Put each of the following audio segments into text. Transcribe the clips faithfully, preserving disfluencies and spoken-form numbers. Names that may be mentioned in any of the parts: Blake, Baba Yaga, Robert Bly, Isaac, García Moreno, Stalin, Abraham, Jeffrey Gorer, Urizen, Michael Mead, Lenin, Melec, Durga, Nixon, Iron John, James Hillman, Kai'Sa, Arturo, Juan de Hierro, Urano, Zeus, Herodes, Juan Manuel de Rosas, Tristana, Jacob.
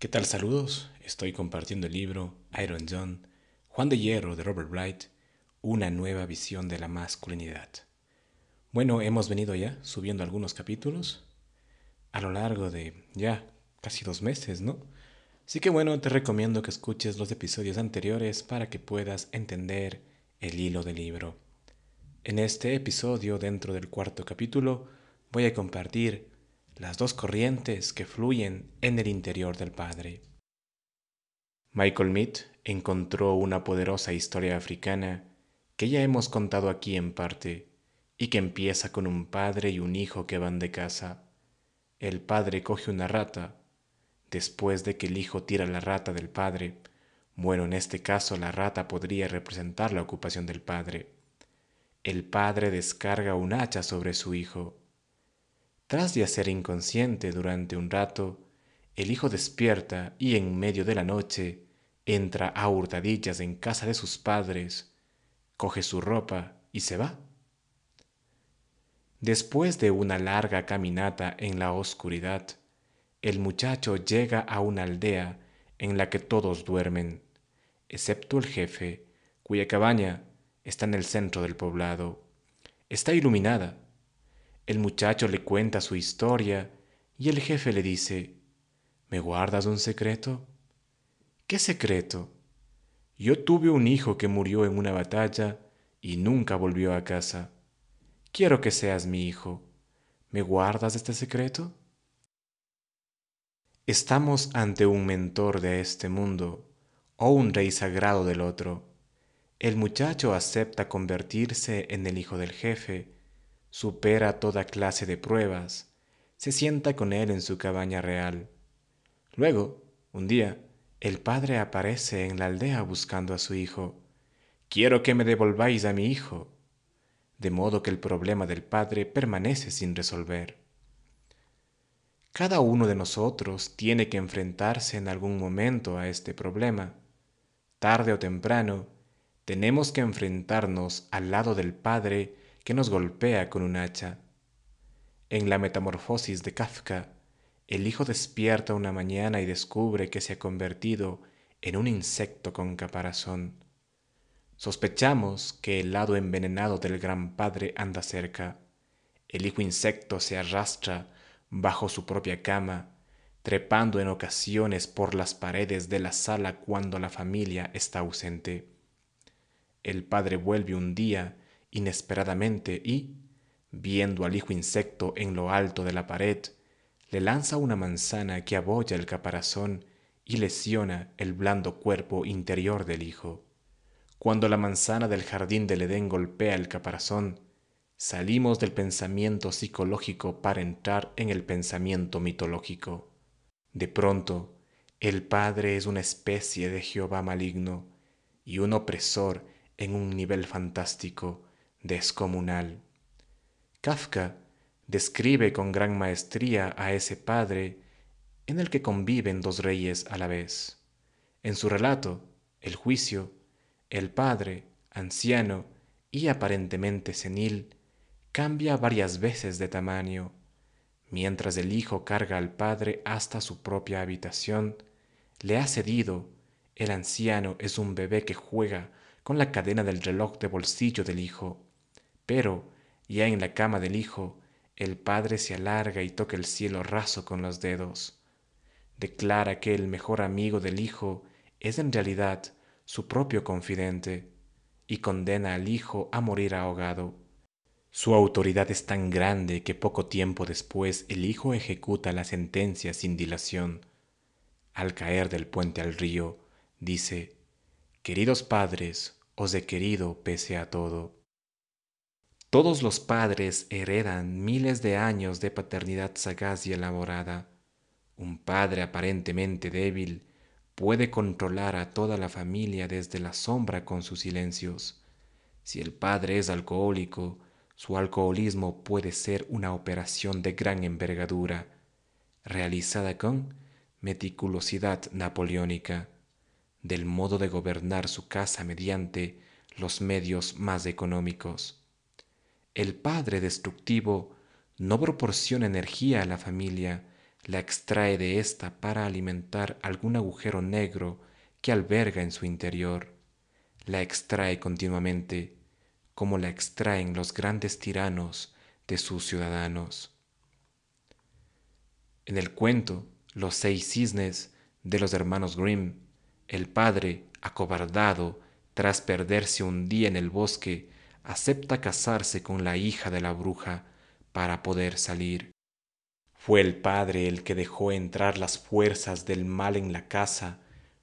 ¿Qué tal? Saludos, estoy compartiendo el libro Iron John, Juan de Hierro de Robert Bly, una nueva visión de la masculinidad. Bueno, hemos venido ya subiendo algunos capítulos a lo largo de ya casi dos meses, ¿no? Así que bueno, te recomiendo que escuches los episodios anteriores para que puedas entender el hilo del libro. En este episodio, dentro del cuarto capítulo, voy a compartir las dos corrientes que fluyen en el interior del Padre. Michael Mead encontró una poderosa historia africana que ya hemos contado aquí en parte y que empieza con un padre y un hijo que van de caza. El padre coge una rata. Después de que el hijo tira la rata del padre, bueno, en este caso la rata podría representar la ocupación del padre. El padre descarga un hacha sobre su hijo. Tras de hacer inconsciente durante un rato, el hijo despierta y en medio de la noche entra a hurtadillas en casa de sus padres, coge su ropa y se va. Después de una larga caminata en la oscuridad, el muchacho llega a una aldea en la que todos duermen, excepto el jefe, cuya cabaña está en el centro del poblado. Está iluminada. El muchacho le cuenta su historia y el jefe le dice: ¿Me guardas un secreto? ¿Qué secreto? Yo tuve un hijo que murió en una batalla y nunca volvió a casa. Quiero que seas mi hijo. ¿Me guardas este secreto? Estamos ante un mentor de este mundo o un rey sagrado del otro. El muchacho acepta convertirse en el hijo del jefe. Supera toda clase de pruebas, se sienta con él en su cabaña real. Luego, un día, el padre aparece en la aldea buscando a su hijo. «Quiero que me devolváis a mi hijo», de modo que el problema del padre permanece sin resolver. Cada uno de nosotros tiene que enfrentarse en algún momento a este problema. Tarde o temprano, tenemos que enfrentarnos al lado del padre que nos golpea con un hacha. En la metamorfosis de Kafka, el hijo despierta una mañana y descubre que se ha convertido en un insecto con caparazón. Sospechamos que el lado envenenado del gran padre anda cerca. El hijo insecto se arrastra bajo su propia cama, trepando en ocasiones por las paredes de la sala cuando la familia está ausente. El padre vuelve un día inesperadamente y, viendo al hijo insecto en lo alto de la pared, le lanza una manzana que abolla el caparazón y lesiona el blando cuerpo interior del hijo. Cuando la manzana del jardín del Edén golpea el caparazón, salimos del pensamiento psicológico para entrar en el pensamiento mitológico. De pronto, el padre es una especie de Jehová maligno y un opresor en un nivel fantástico, descomunal. Kafka describe con gran maestría a ese padre en el que conviven dos reyes a la vez. En su relato, El juicio, el padre, anciano y aparentemente senil, cambia varias veces de tamaño, mientras el hijo carga al padre hasta su propia habitación, le ha cedido. El anciano es un bebé que juega con la cadena del reloj de bolsillo del hijo, pero ya en la cama del hijo, el padre se alarga y toca el cielo raso con los dedos. Declara que el mejor amigo del hijo es en realidad su propio confidente y condena al hijo a morir ahogado. Su autoridad es tan grande que poco tiempo después el hijo ejecuta la sentencia sin dilación. Al caer del puente al río, dice: «Queridos padres, os he querido pese a todo». Todos los padres heredan miles de años de paternidad sagaz y elaborada. Un padre aparentemente débil puede controlar a toda la familia desde la sombra con sus silencios. Si el padre es alcohólico, su alcoholismo puede ser una operación de gran envergadura, realizada con meticulosidad napoleónica, del modo de gobernar su casa mediante los medios más económicos. El padre destructivo no proporciona energía a la familia, la extrae de ésta para alimentar algún agujero negro que alberga en su interior. La extrae continuamente, como la extraen los grandes tiranos de sus ciudadanos. En el cuento Los seis cisnes de los hermanos Grimm, el padre, acobardado, tras perderse un día en el bosque, acepta casarse con la hija de la bruja para poder salir. Fue el padre el que dejó entrar las fuerzas del mal en la casa.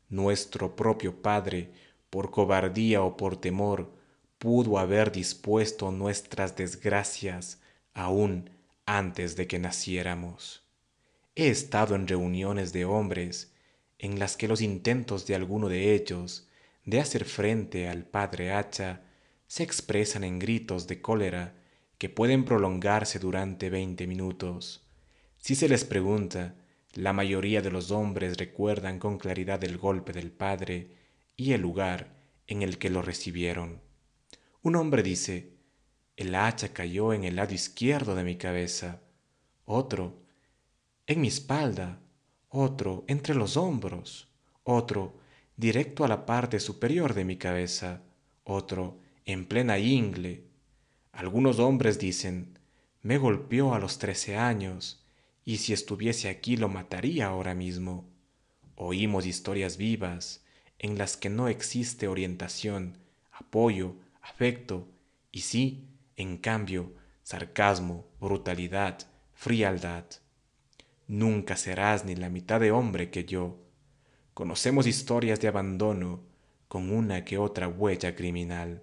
Nuestro propio padre, por cobardía o por temor, pudo haber dispuesto nuestras desgracias aún antes de que naciéramos. He estado en reuniones de hombres en las que los intentos de alguno de ellos de hacer frente al padre hacha se expresan en gritos de cólera que pueden prolongarse durante veinte minutos. Si se les pregunta, la mayoría de los hombres recuerdan con claridad el golpe del padre y el lugar en el que lo recibieron. Un hombre dice, «El hacha cayó en el lado izquierdo de mi cabeza». Otro, «En mi espalda». Otro, «Entre los hombros». Otro, «Directo a la parte superior de mi cabeza». Otro, «En plena ingle». Algunos hombres dicen, «Me golpeó a los trece años». Y si estuviese aquí lo mataría ahora mismo. Oímos historias vivas en las que no existe orientación, apoyo, afecto, y sí, en cambio, sarcasmo, brutalidad, frialdad. Nunca serás ni la mitad de hombre que yo. Conocemos historias de abandono con una que otra huella criminal.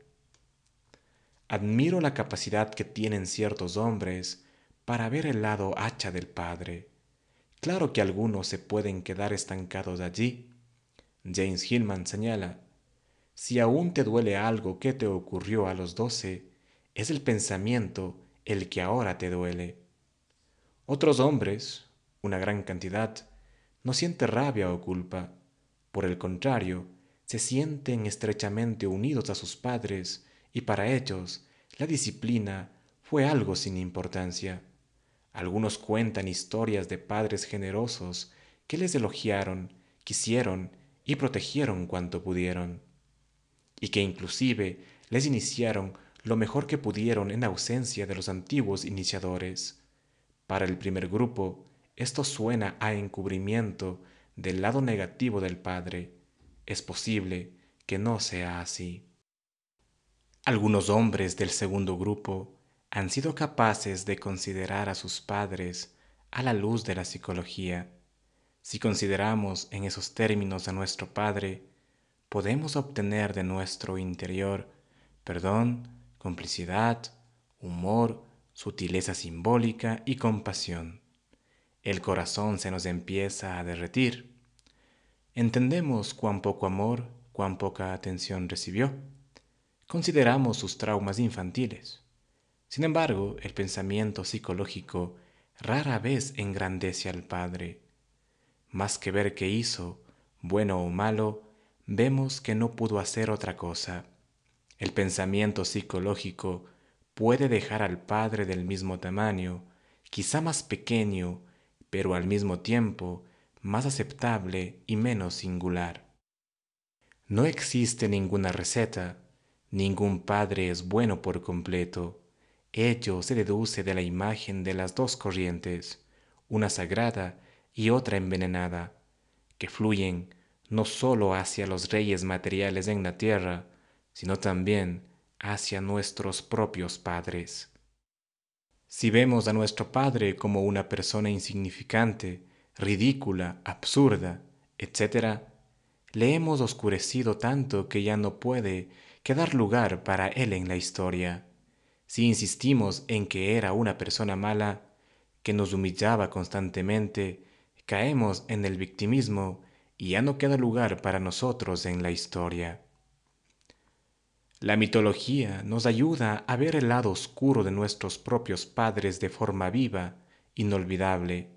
Admiro la capacidad que tienen ciertos hombres para ver el lado hacha del padre. Claro que algunos se pueden quedar estancados allí. James Hillman señala, si aún te duele algo que te ocurrió a los doce, es el pensamiento el que ahora te duele. Otros hombres, una gran cantidad, no sienten rabia o culpa. Por el contrario, se sienten estrechamente unidos a sus padres y para ellos la disciplina fue algo sin importancia. Algunos cuentan historias de padres generosos que les elogiaron, quisieron y protegieron cuanto pudieron, y que inclusive les iniciaron lo mejor que pudieron en ausencia de los antiguos iniciadores. Para el primer grupo, esto suena a encubrimiento del lado negativo del padre. Es posible que no sea así. Algunos hombres del segundo grupo han sido capaces de considerar a sus padres a la luz de la psicología. Si consideramos en esos términos a nuestro padre, podemos obtener de nuestro interior perdón, complicidad, humor, sutileza simbólica y compasión. El corazón se nos empieza a derretir. Entendemos cuán poco amor, cuán poca atención recibió. Consideramos sus traumas infantiles. Sin embargo, el pensamiento psicológico rara vez engrandece al padre. Más que ver qué hizo, bueno o malo, vemos que no pudo hacer otra cosa. El pensamiento psicológico puede dejar al padre del mismo tamaño, quizá más pequeño, pero al mismo tiempo más aceptable y menos singular. No existe ninguna receta, ningún padre es bueno por completo. Ello se deduce de la imagen de las dos corrientes, una sagrada y otra envenenada, que fluyen no sólo hacia los reyes materiales en la tierra, sino también hacia nuestros propios padres. Si vemos a nuestro padre como una persona insignificante, ridícula, absurda, etcétera, le hemos oscurecido tanto que ya no puede quedar lugar para él en la historia. Si insistimos en que era una persona mala, que nos humillaba constantemente, caemos en el victimismo y ya no queda lugar para nosotros en la historia. La mitología nos ayuda a ver el lado oscuro de nuestros propios padres de forma viva, inolvidable.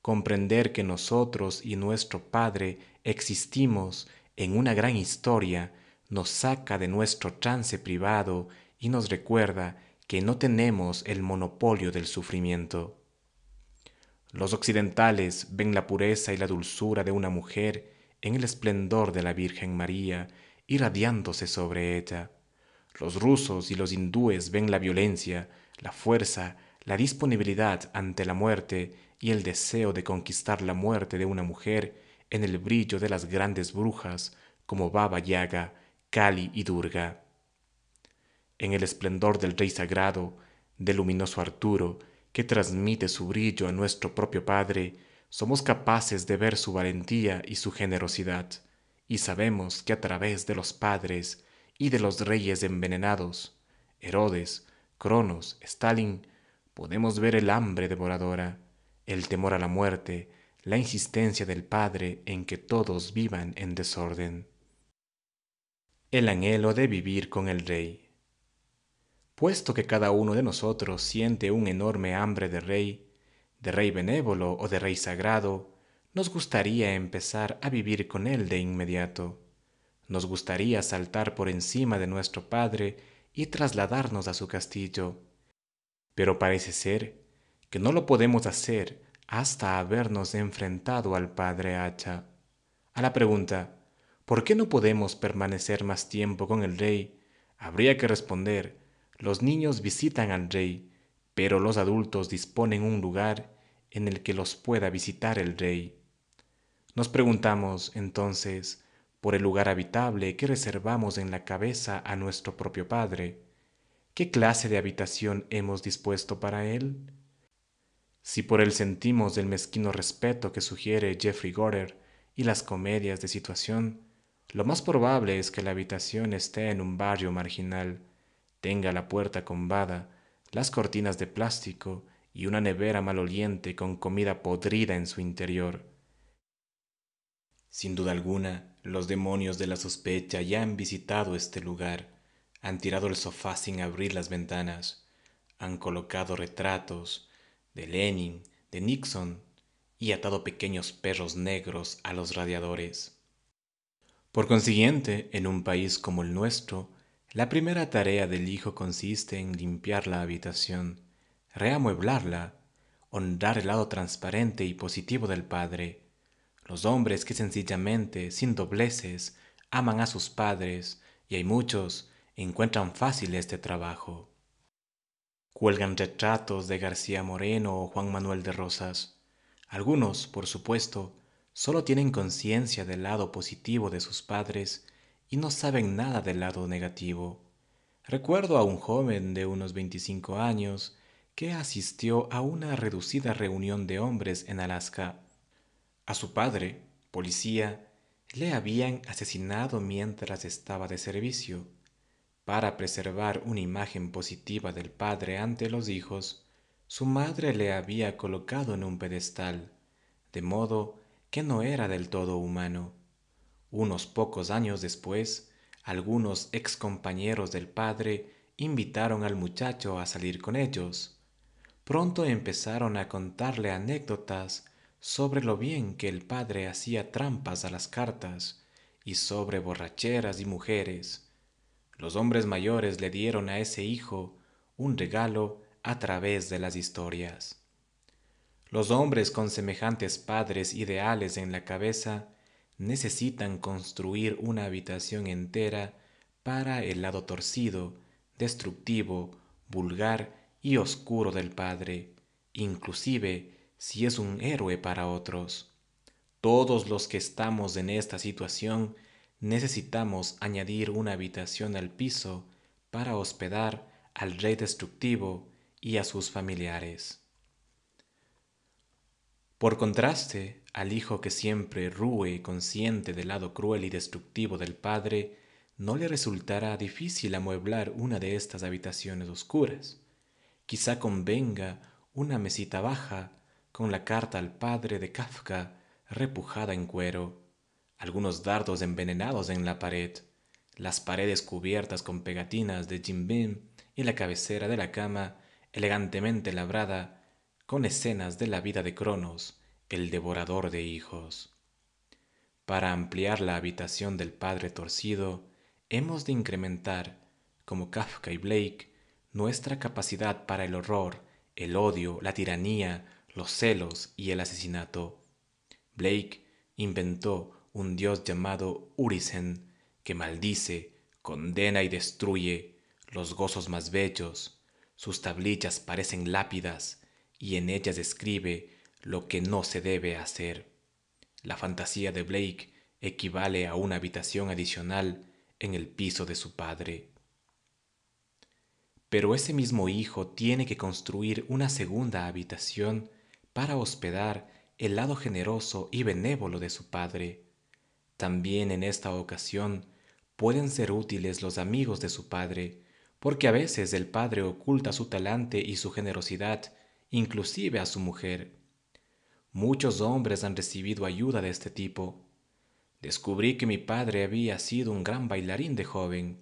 Comprender que nosotros y nuestro padre existimos en una gran historia nos saca de nuestro trance privado y nos recuerda que no tenemos el monopolio del sufrimiento. Los occidentales ven la pureza y la dulzura de una mujer en el esplendor de la Virgen María, irradiándose sobre ella. Los rusos y los hindúes ven la violencia, la fuerza, la disponibilidad ante la muerte y el deseo de conquistar la muerte de una mujer en el brillo de las grandes brujas como Baba Yaga, Kali y Durga. En el esplendor del rey sagrado, del luminoso Arturo, que transmite su brillo a nuestro propio Padre, somos capaces de ver su valentía y su generosidad, y sabemos que a través de los padres y de los reyes envenenados, Herodes, Cronos, Stalin, podemos ver el hambre devoradora, el temor a la muerte, la insistencia del Padre en que todos vivan en desorden. El anhelo de vivir con el Rey. Puesto que cada uno de nosotros siente un enorme hambre de rey, de rey benévolo o de rey sagrado, nos gustaría empezar a vivir con él de inmediato. Nos gustaría saltar por encima de nuestro padre y trasladarnos a su castillo. Pero parece ser que no lo podemos hacer hasta habernos enfrentado al padre hacha. A la pregunta, ¿por qué no podemos permanecer más tiempo con el rey?, habría que responder: los niños visitan al rey, pero los adultos disponen un lugar en el que los pueda visitar el rey. Nos preguntamos, entonces, por el lugar habitable que reservamos en la cabeza a nuestro propio padre. ¿Qué clase de habitación hemos dispuesto para él? Si por él sentimos el mezquino respeto que sugiere Jeffrey Gorer y las comedias de situación, lo más probable es que la habitación esté en un barrio marginal, tenga la puerta combada, las cortinas de plástico y una nevera maloliente con comida podrida en su interior. Sin duda alguna, los demonios de la sospecha ya han visitado este lugar, han tirado el sofá sin abrir las ventanas, han colocado retratos de Lenin, de Nixon y atado pequeños perros negros a los radiadores. Por consiguiente, en un país como el nuestro, la primera tarea del hijo consiste en limpiar la habitación, reamueblarla, honrar el lado transparente y positivo del padre. Los hombres que sencillamente, sin dobleces, aman a sus padres, y hay muchos, encuentran fácil este trabajo. Cuelgan retratos de García Moreno o Juan Manuel de Rosas. Algunos, por supuesto, solo tienen conciencia del lado positivo de sus padres y no saben nada del lado negativo. Recuerdo a un joven de unos veinticinco años que asistió a una reducida reunión de hombres en Alaska. A su padre, policía, le habían asesinado mientras estaba de servicio. Para preservar una imagen positiva del padre ante los hijos, su madre le había colocado en un pedestal, de modo que no era del todo humano. Unos pocos años después, algunos excompañeros del padre invitaron al muchacho a salir con ellos. Pronto empezaron a contarle anécdotas sobre lo bien que el padre hacía trampas a las cartas y sobre borracheras y mujeres. Los hombres mayores le dieron a ese hijo un regalo a través de las historias. Los hombres con semejantes padres ideales en la cabeza necesitan construir una habitación entera para el lado torcido, destructivo, vulgar y oscuro del padre, inclusive si es un héroe para otros. Todos los que estamos en esta situación necesitamos añadir una habitación al piso para hospedar al rey destructivo y a sus familiares. Por contraste, al hijo que siempre rúe consciente del lado cruel y destructivo del padre, no le resultará difícil amueblar una de estas habitaciones oscuras. Quizá convenga una mesita baja con la carta al padre de Kafka repujada en cuero, algunos dardos envenenados en la pared, las paredes cubiertas con pegatinas de Jim Beam y la cabecera de la cama elegantemente labrada con escenas de la vida de Cronos, el devorador de hijos. Para ampliar la habitación del padre torcido, hemos de incrementar, como Kafka y Blake, nuestra capacidad para el horror, el odio, la tiranía, los celos y el asesinato. Blake inventó un dios llamado Urizen, que maldice, condena y destruye los gozos más bellos. Sus tablillas parecen lápidas y en ellas escribe lo que no se debe hacer. La fantasía de Blake equivale a una habitación adicional en el piso de su padre. Pero ese mismo hijo tiene que construir una segunda habitación para hospedar el lado generoso y benévolo de su padre. También en esta ocasión pueden ser útiles los amigos de su padre, porque a veces el padre oculta su talante y su generosidad, inclusive a su mujer. Muchos hombres han recibido ayuda de este tipo. Descubrí que mi padre había sido un gran bailarín de joven.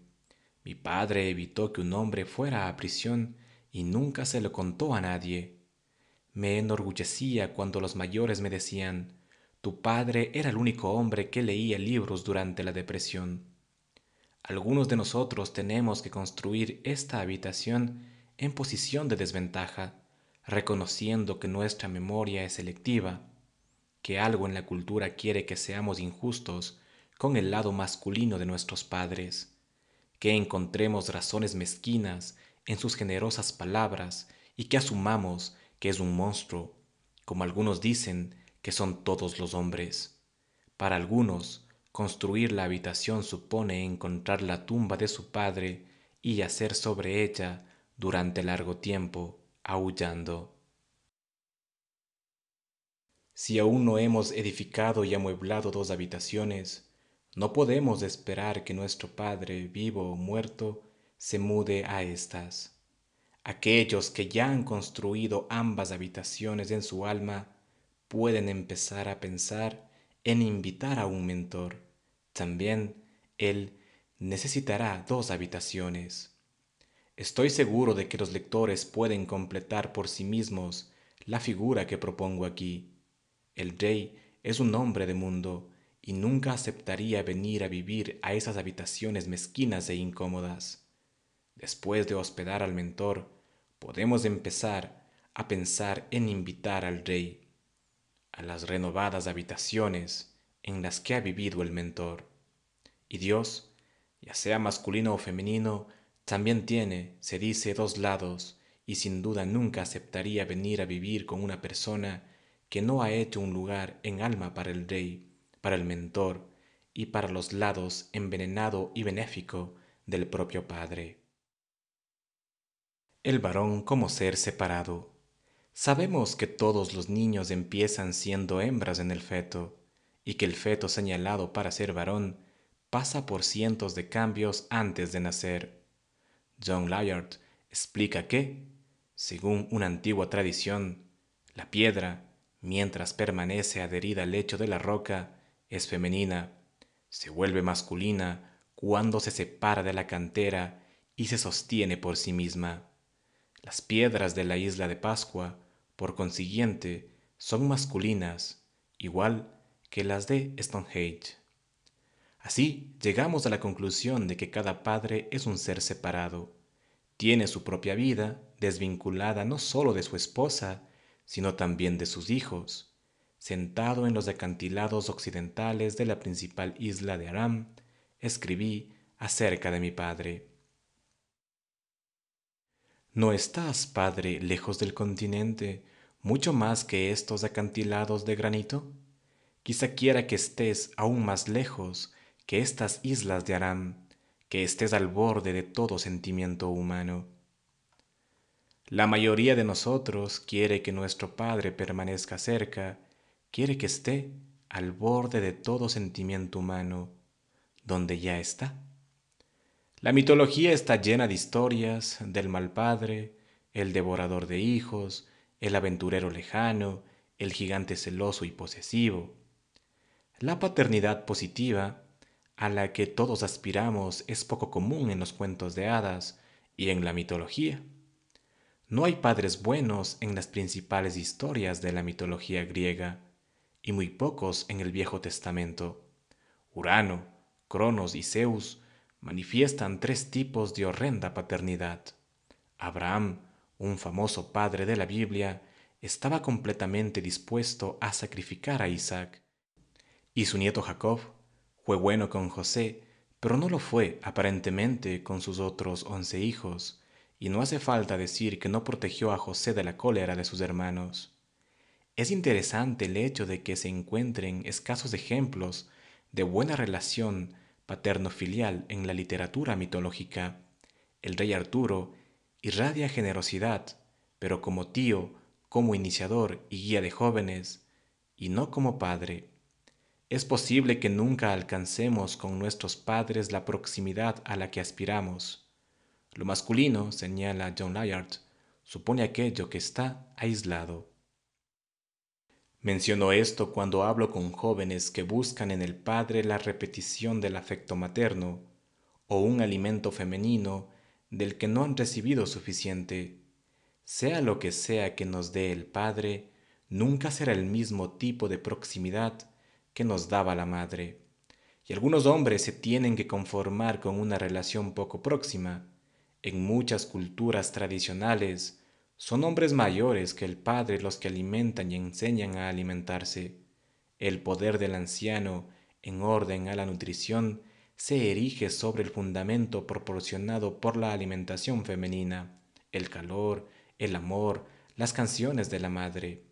Mi padre evitó que un hombre fuera a prisión y nunca se lo contó a nadie. Me enorgullecía cuando los mayores me decían: tu padre era el único hombre que leía libros durante la depresión. Algunos de nosotros tenemos que construir esta habitación en posición de desventaja, reconociendo que nuestra memoria es selectiva, que algo en la cultura quiere que seamos injustos con el lado masculino de nuestros padres, que encontremos razones mezquinas en sus generosas palabras y que asumamos que es un monstruo, como algunos dicen que son todos los hombres. Para algunos, construir la habitación supone encontrar la tumba de su padre y yacer sobre ella durante largo tiempo, aullando. Si aún no hemos edificado y amueblado dos habitaciones, no podemos esperar que nuestro padre, vivo o muerto, se mude a estas. Aquellos que ya han construido ambas habitaciones en su alma pueden empezar a pensar en invitar a un mentor. También él necesitará dos habitaciones. Estoy seguro de que los lectores pueden completar por sí mismos la figura que propongo aquí. El rey es un hombre de mundo y nunca aceptaría venir a vivir a esas habitaciones mezquinas e incómodas. Después de hospedar al mentor, podemos empezar a pensar en invitar al rey a las renovadas habitaciones en las que ha vivido el mentor. Y Dios, ya sea masculino o femenino, también tiene, se dice, dos lados, y sin duda nunca aceptaría venir a vivir con una persona que no ha hecho un lugar en alma para el rey, para el mentor y para los lados envenenado y benéfico del propio padre. El varón como ser separado. Sabemos que todos los niños empiezan siendo hembras en el feto, y que el feto señalado para ser varón pasa por cientos de cambios antes de nacer. John Lyard explica que, según una antigua tradición, la piedra, mientras permanece adherida al lecho de la roca, es femenina, se vuelve masculina cuando se separa de la cantera y se sostiene por sí misma. Las piedras de la isla de Pascua, por consiguiente, son masculinas, igual que las de Stonehenge. Así, llegamos a la conclusión de que cada padre es un ser separado. Tiene su propia vida, desvinculada no solo de su esposa, sino también de sus hijos. Sentado en los acantilados occidentales de la principal isla de Aram, escribí acerca de mi padre. No estás, padre, lejos del continente, mucho más que estos acantilados de granito. Quizá quiera que estés aún más lejos, que estas islas de Aram, que estés al borde de todo sentimiento humano. La mayoría de nosotros quiere que nuestro padre permanezca cerca, quiere que esté al borde de todo sentimiento humano, donde ya está. La mitología está llena de historias del mal padre, el devorador de hijos, el aventurero lejano, el gigante celoso y posesivo. La paternidad positiva, a la que todos aspiramos, es poco común en los cuentos de hadas y en la mitología. No hay padres buenos en las principales historias de la mitología griega, y muy pocos en el Viejo Testamento. Urano, Cronos y Zeus manifiestan tres tipos de horrenda paternidad. Abraham, un famoso padre de la Biblia, estaba completamente dispuesto a sacrificar a Isaac. Y su nieto Jacob fue bueno con José, pero no lo fue aparentemente con sus otros once hijos, y no hace falta decir que no protegió a José de la cólera de sus hermanos. Es interesante el hecho de que se encuentren escasos ejemplos de buena relación paterno-filial en la literatura mitológica. El rey Arturo irradia generosidad, pero como tío, como iniciador y guía de jóvenes, y no como padre. Es posible que nunca alcancemos con nuestros padres la proximidad a la que aspiramos. Lo masculino, señala John Lyard, supone aquello que está aislado. Menciono esto cuando hablo con jóvenes que buscan en el padre la repetición del afecto materno, o un alimento femenino del que no han recibido suficiente. Sea lo que sea que nos dé el padre, nunca será el mismo tipo de proximidad que nos daba la madre. Y algunos hombres se tienen que conformar con una relación poco próxima. En muchas culturas tradicionales, son hombres mayores que el padre los que alimentan y enseñan a alimentarse. El poder del anciano, en orden a la nutrición, se erige sobre el fundamento proporcionado por la alimentación femenina, el calor, el amor, las canciones de la madre.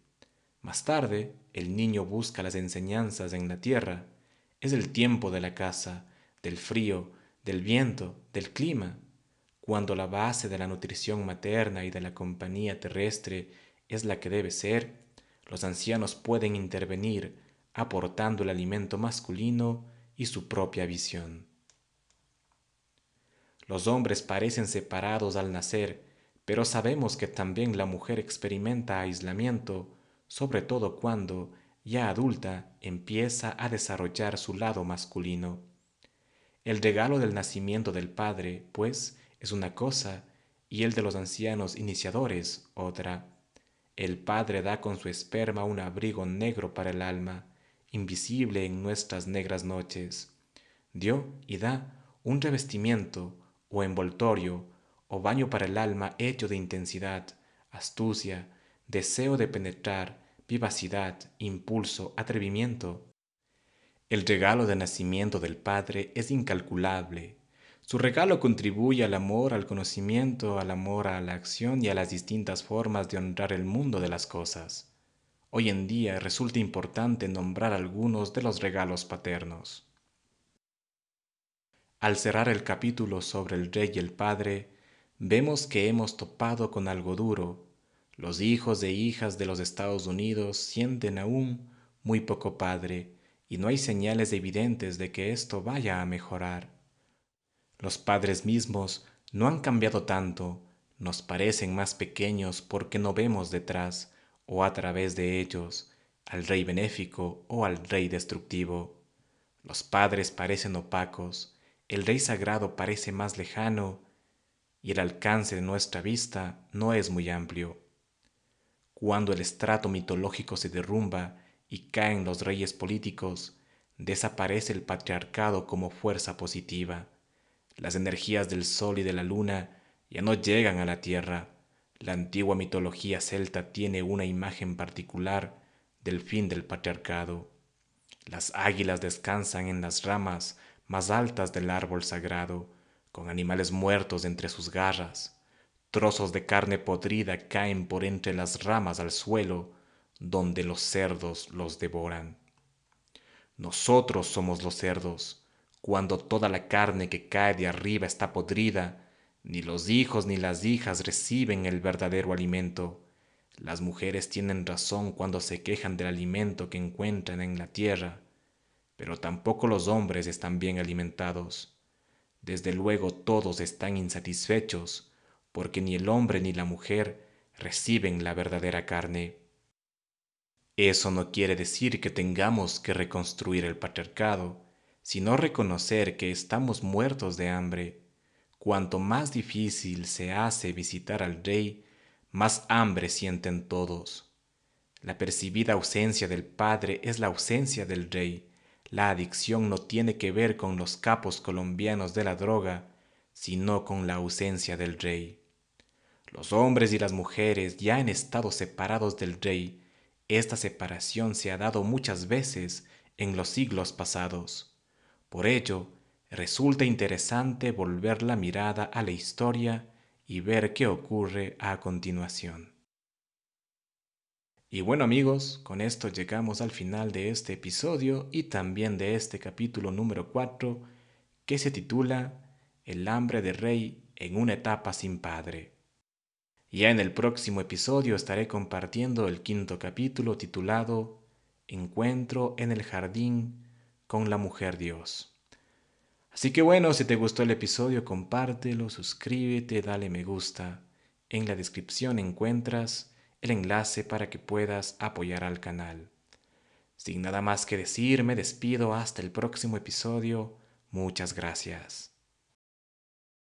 Más tarde, el niño busca las enseñanzas en la tierra. Es el tiempo de la caza, del frío, del viento, del clima, cuando la base de la nutrición materna y de la compañía terrestre es la que debe ser. Los ancianos pueden intervenir aportando el alimento masculino y su propia visión. Los hombres parecen separados al nacer, pero sabemos que también la mujer experimenta aislamiento, sobre todo cuando, ya adulta, empieza a desarrollar su lado masculino. El regalo del nacimiento del padre, pues, es una cosa, y el de los ancianos iniciadores otra. El padre da con su esperma un abrigo negro para el alma, invisible en nuestras negras noches. Dio y da un revestimiento, o envoltorio, o baño para el alma hecho de intensidad, astucia, deseo de penetrar, vivacidad, impulso, atrevimiento. El regalo de nacimiento del padre es incalculable. Su regalo contribuye al amor, al conocimiento, al amor, a la acción y a las distintas formas de honrar el mundo de las cosas. Hoy en día resulta importante nombrar algunos de los regalos paternos. Al cerrar el capítulo sobre el rey y el padre, vemos que hemos topado con algo duro. Los hijos e hijas de los Estados Unidos sienten aún muy poco padre, y no hay señales evidentes de que esto vaya a mejorar. Los padres mismos no han cambiado tanto, nos parecen más pequeños porque no vemos detrás o a través de ellos al rey benéfico o al rey destructivo. Los padres parecen opacos, el rey sagrado parece más lejano, y el alcance de nuestra vista no es muy amplio. Cuando el estrato mitológico se derrumba y caen los reyes políticos, desaparece el patriarcado como fuerza positiva. Las energías del sol y de la luna ya no llegan a la tierra. La antigua mitología celta tiene una imagen particular del fin del patriarcado. Las águilas descansan en las ramas más altas del árbol sagrado, con animales muertos entre sus garras. Trozos de carne podrida caen por entre las ramas al suelo, donde los cerdos los devoran. Nosotros somos los cerdos. Cuando toda la carne que cae de arriba está podrida, ni los hijos ni las hijas reciben el verdadero alimento. Las mujeres tienen razón cuando se quejan del alimento que encuentran en la tierra, pero tampoco los hombres están bien alimentados. Desde luego todos están insatisfechos, porque ni el hombre ni la mujer reciben la verdadera carne. Eso no quiere decir que tengamos que reconstruir el patriarcado, sino reconocer que estamos muertos de hambre. Cuanto más difícil se hace visitar al rey, más hambre sienten todos. La percibida ausencia del padre es la ausencia del rey. La adicción no tiene que ver con los capos colombianos de la droga, sino con la ausencia del rey. Los hombres y las mujeres ya han estado separados del rey. Esta separación se ha dado muchas veces en los siglos pasados. Por ello, resulta interesante volver la mirada a la historia y ver qué ocurre a continuación. Y bueno amigos, con esto llegamos al final de este episodio y también de este capítulo número cuatro, que se titula El hambre de rey en una etapa sin padre. Ya en el próximo episodio estaré compartiendo el quinto capítulo titulado Encuentro en el jardín con la mujer Dios. Así que bueno, si te gustó el episodio, compártelo, suscríbete, dale me gusta. En la descripción encuentras el enlace para que puedas apoyar al canal. Sin nada más que decir, me despido hasta el próximo episodio. Muchas gracias.